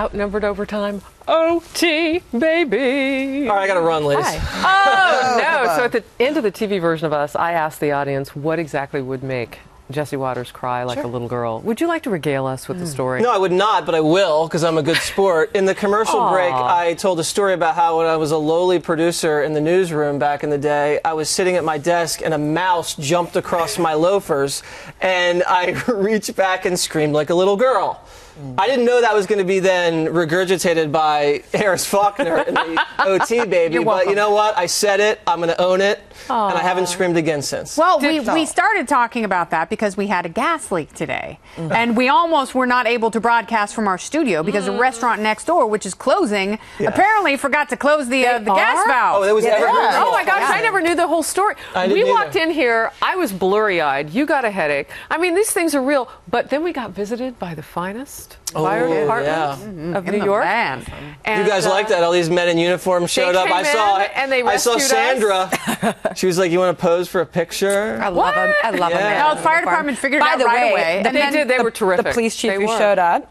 outnumbered over time. OT, baby. All right, I got to run, Liz. Oh, no. So at the end of the TV version of Us, I asked the audience what exactly would make Jesse Waters cry like a little girl. Would you like to regale us with the story? No, I would not, but I will, because I'm a good sport. In the commercial break, I told a story about how when I was a lowly producer in the newsroom back in the day, I was sitting at my desk and a mouse jumped across my loafers, and I reached back and screamed like a little girl. I didn't know that was going to be then regurgitated by Harris Faulkner in the OT baby, but you know what? I said it, I'm going to own it, and I haven't screamed again since. Well, we started talking about that because we had a gas leak today, and we almost were not able to broadcast from our studio because the restaurant next door, which is closing, apparently forgot to close the gas valve. Oh, my gosh, I never knew the whole story. We walked in here, I was blurry-eyed, you got a headache. I mean, these things are real, but then we got visited by the finest fire department of New York. And you guys like that? All these men in uniform showed up. I saw Sandra. She was like, "You want to pose for a picture?" I love a man. No, the fire department figured it out right away. They were terrific. The police chief who showed up.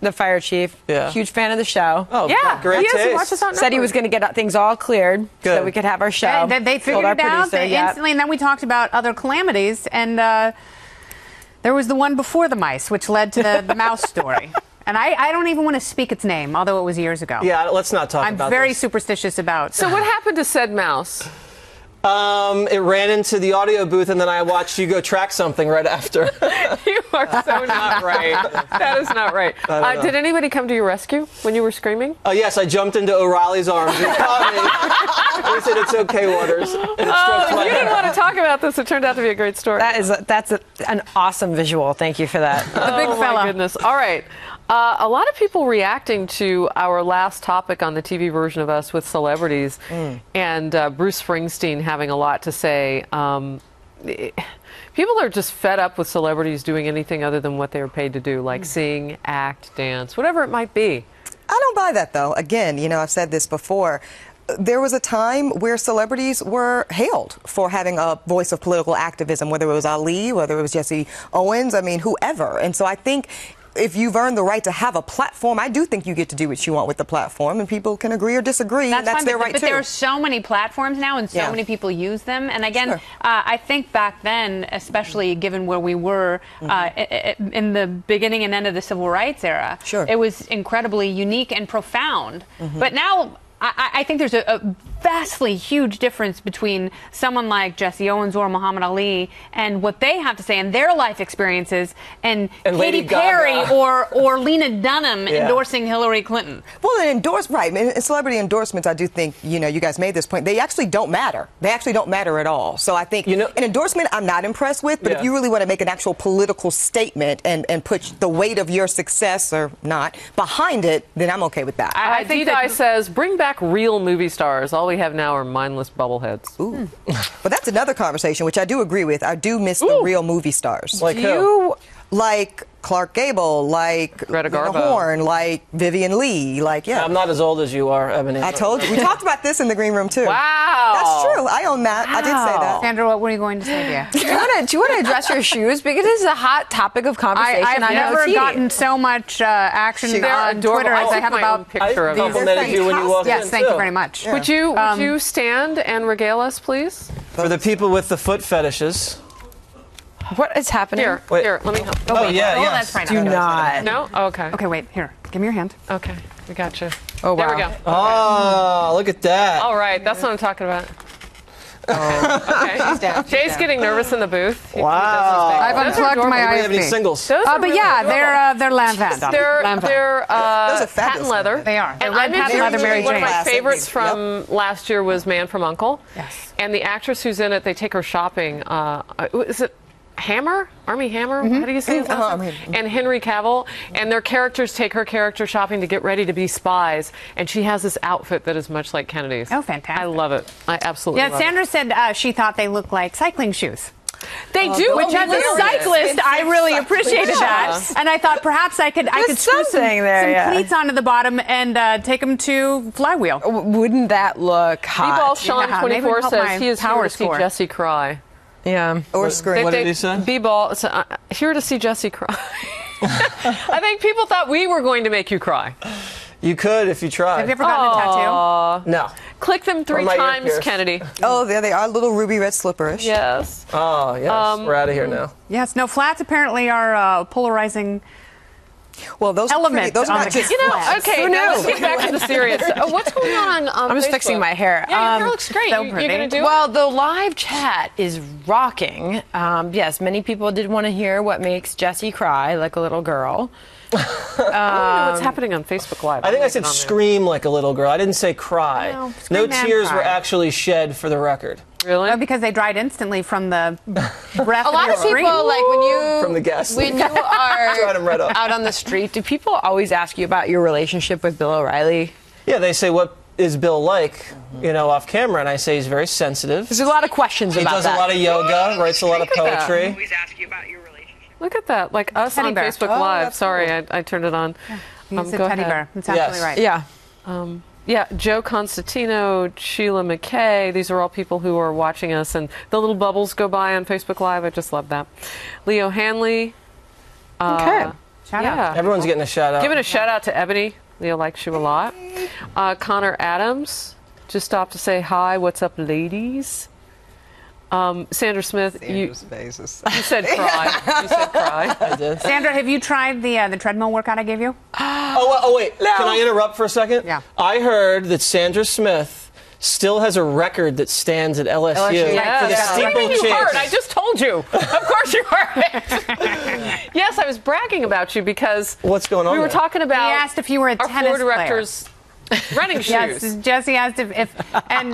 The fire chief, huge fan of the show. Oh, yeah, great taste. Said he was going to get things all cleared so that we could have our show. They figured it out instantly, and then we talked about other calamities and. There was the one before the mice, which led to the mouse story. And I don't even want to speak its name, although it was years ago. Yeah, let's not talk about this. I'm very superstitious about. So what happened to said mouse? It ran into the audio booth, and then I watched you go track something right after. You are so not right. That is not right. Did anybody come to your rescue when you were screaming? Yes, I jumped into O'Reilly's arms. He caught me. He said, "It's okay, Waters." You didn't want to talk about this. It turned out to be a great story. That's an awesome visual. Thank you for that. The big fella. Oh my goodness. All right. A lot of people reacting to our last topic on the TV version of Us with celebrities and Bruce Springsteen having a lot to say. People are just fed up with celebrities doing anything other than what they are paid to do, like sing, act, dance, whatever it might be. I don't buy that, though. Again, you know, I've said this before. There was a time where celebrities were hailed for having a voice of political activism, whether it was Ali, whether it was Jesse Owens, I mean, whoever. And so I think if you've earned the right to have a platform, I do think you get to do what you want with the platform, and people can agree or disagree. That's fine, their right too. But there are so many platforms now, and so many people use them. And again, I think back then, especially given where we were in the beginning and end of the civil rights era, it was incredibly unique and profound. But now, I think there's a vastly huge difference between someone like Jesse Owens or Muhammad Ali and what they have to say and their life experiences and Katy Perry or Lena Dunham endorsing Hillary Clinton. Well, celebrity endorsements, I do think, you know, you guys made this point, they actually don't matter. They actually don't matter at all. So I think, you know, an endorsement I'm not impressed with, but if you really want to make an actual political statement and put the weight of your success or not behind it, then I'm okay with that. I think D-Dye says, bring back real movie stars. All we have now are mindless bubbleheads. Ooh. But that's another conversation, which I do agree with. I do miss the real movie stars. Like who? Like Clark Gable, like Greta Garbo, like Vivian Leigh, like I'm not as old as you are, Eboni. I told you. We talked about this in the green room too. Wow, that's true. I own that. Wow. I did say that. Sandra, what were you going to say there? Do you want to address your shoes because this is a hot topic of conversation. I've never gotten so much action on Twitter as I have about picture of complimented you when you walked in. Yes, thank you very much. Yeah. Would you stand and regale us, please? For the people with the foot fetishes. What is happening? Here, let me help. That's fine. Do not. No? Oh, okay. Okay, wait, here. Give me your hand. Okay, we got you. Oh, wow. There we go. Oh, look at that. All right, that's what I'm talking about. Oh. Okay. Jay's getting nervous in the booth. Wow. I've unplugged my eyes. Do we have any singles? They're Lanvin. They're patent leather. They are. And red patent leather Mary Jane. One of my favorites from last year was Man from U.N.C.L.E. Yes. And the actress who's in it, they take her shopping. Is it Hammer? Armie Hammer? How do you say it? And Henry Cavill. And their characters take her character shopping to get ready to be spies. And she has this outfit that is much like Kennedy's. Oh, fantastic. I love it. I absolutely love it. Yeah, Sandra said she thought they looked like cycling shoes. They do, which as a cyclist, I really appreciated that. And I thought perhaps I could screw some cleats onto the bottom and take them to Flywheel. Wouldn't that look hot? Sean24 says he is here to see Jesse cry. Yeah. Or scream. What did he say? B-ball. Here to see Jesse cry. I think people thought we were going to make you cry. You could if you tried. Have you ever gotten a tattoo? No. Click them 3 times, Kennedy. Oh, there they are, little ruby red slipperish. Yes. Oh, yes. We're out of here now. Yes. No, flats apparently are polarizing. Well, those elements. Those are just okay. Now let's get back to the serious. What's going on? I'm just fixing my hair. Yeah, your hair looks great. So you're gonna do it? The live chat is rocking. Yes, many people did want to hear what makes Jesse cry like a little girl. I don't know what's happening on Facebook Live. I think I said scream like a little girl. I didn't say cry. No tears were actually shed, for the record. Really? No, because they dried instantly from the breath. A lot of people, like when you from the gas station, when you are out on the street, do people always ask you about your relationship with Bill O'Reilly? Yeah, they say, "What is Bill like?" You know, off camera, and I say he's very sensitive. There's a lot of questions about that. He does a lot of yoga, writes a lot of poetry. Always ask you about your relationship. Look at that, like us on Facebook Live. Sorry, I turned it on. He's a teddy bear. That's absolutely right. Yeah. Yeah, Joe Constantino, Sheila McKay, these are all people who are watching us, and the little bubbles go by on Facebook Live. I just love that. Leo Hanley. Okay. Shout out. Everyone's getting a shout out. Giving a shout out to Eboni. Leo likes you a lot. Connor Adams just stopped to say hi. What's up, ladies? Sandra Smith, you said cry. You said cry. I did. Sandra, have you tried the treadmill workout I gave you? Oh, wait. No. Can I interrupt for a second? Yeah. I heard that Sandra Smith still has a record that stands at LSU. For the steeplechase. You heard. I just told you. Of course you heard it. Yes, I was bragging about you because what's going on? We were talking about. He asked if you were a tennis player. Running shoes. Yes, Jesse asked if I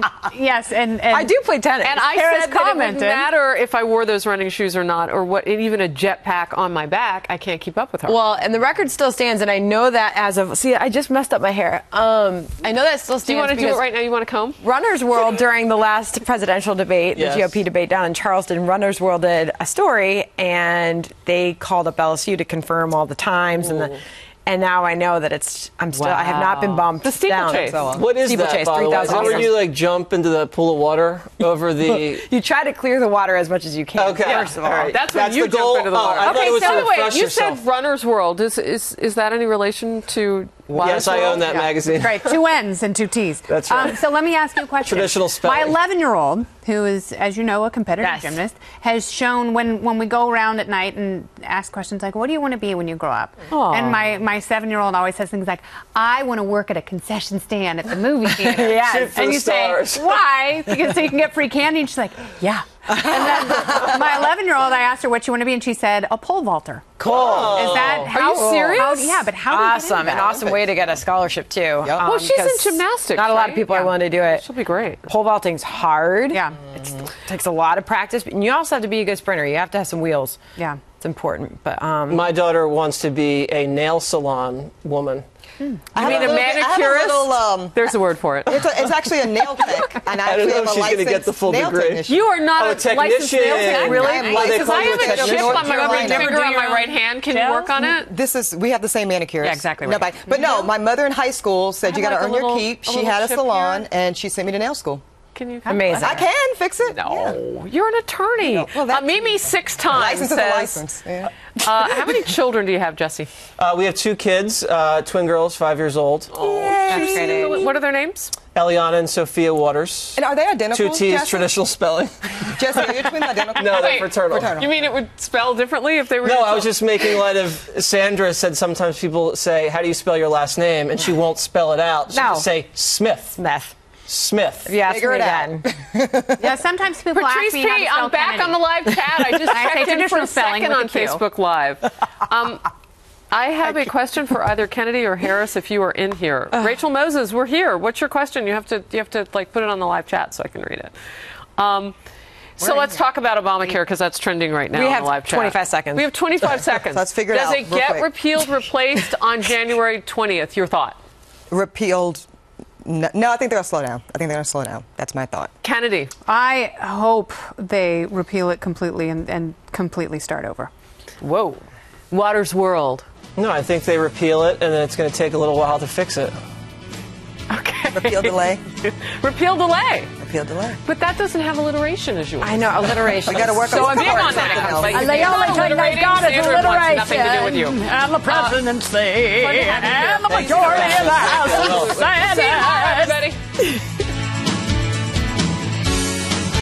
do play tennis. And I Harris said commented. That it wouldn't matter if I wore those running shoes or not, or what, and even a jetpack on my back, I can't keep up with her. Well, and the record still stands, and I know that as of, see, I just messed up my hair. I know that still stands. Do you want to do it right now? You want to comb? Runner's World, during the last presidential debate, the GOP debate down in Charleston, Runner's World did a story, and they called up LSU to confirm all the times and now I know that it's. I'm still. Wow. I have not been bumped. The steeplechase. What is that? By the way, how would you like jump into the pool of water over the? You try to clear the water as much as you can. Okay. First of all, that's when you jump into the water. Okay. So the way you said Runner's World is that any relation to? Yes, I own that magazine. Right. 2 N's and 2 T's. That's right. So let me ask you a question. Traditional spelling. My 11-year-old, who is, as you know, a competitive gymnast, has shown when we go around at night and ask questions like, what do you want to be when you grow up? Aww. And my 7-year-old always says things like, I want to work at a concession stand at the movie theater. And you say, why? Because so you can get free candy. And she's like, yeah. And then my 11-year-old, I asked her what you want to be, and she said, a pole vaulter. Cool. Is that how? Are you serious? Yeah, but how? Awesome, an awesome way to get a scholarship too. Yep. Well, she's in gymnastics. Not a lot of people are willing to do it. She'll be great. Pole vaulting's hard. Yeah, it takes a lot of practice, and you also have to be a good sprinter. You have to have some wheels. Yeah, it's important. But my daughter wants to be a nail salon woman. I mean, a manicurist? There's a word for it. It's actually a nail tech. And I don't know if she's going to get the full degree. Technician. You are not a licensed nail tech. Really? Because I have a chip on my right finger on my right hand. Can you work on it? We have the same manicurist. Yeah, exactly right. But no, my mother in high school said, you got to earn your keep. She had a salon, and she sent me to nail school. Can you? Amazing. I can fix it. No, you're an attorney. Mimi 6 times says. License is a license. How many children do you have, Jesse? We have 2 kids, twin girls, 5 years old. What are their names? Eliana and Sophia Waters. And are they identical? 2 T's, Jesse? Traditional spelling. Jesse, are your twins identical? No, they're fraternal. You mean it would spell differently if they were? No, I was just making light of. Sandra said sometimes people say, "How do you spell your last name?" and she won't spell it out. She'll just say Smith. Smith. Yeah, figure it out. Yeah, sometimes people ask me how to spell I'm back Kennedy. On the live chat. I just checked in for a second on Facebook Live. I have a question for either Kennedy or Harris if you are in here. Rachel Moses, we're here. What's your question? You have to like put it on the live chat so I can read it. So let's talk about Obamacare because that's trending right now on the live chat. We have 25 seconds. We have 25 seconds. So let's figure it out. Does it get repealed, replaced on January 20th? Your thought? Repealed. No, I think they're going to slow down. I think they're going to slow down. That's my thought. Kennedy. I hope they repeal it completely and completely start over. Whoa. Waters World. No, I think they repeal it, and then it's going to take a little while to fix it. Okay. Repeal delay. Repeal delay. Repeal delay. But that doesn't have alliteration, as you want. I know, alliteration. You got to work on something else. So I'm big on that. I've got it, alliteration. Nothing to do with you. I'm the presidency, and the majority of the House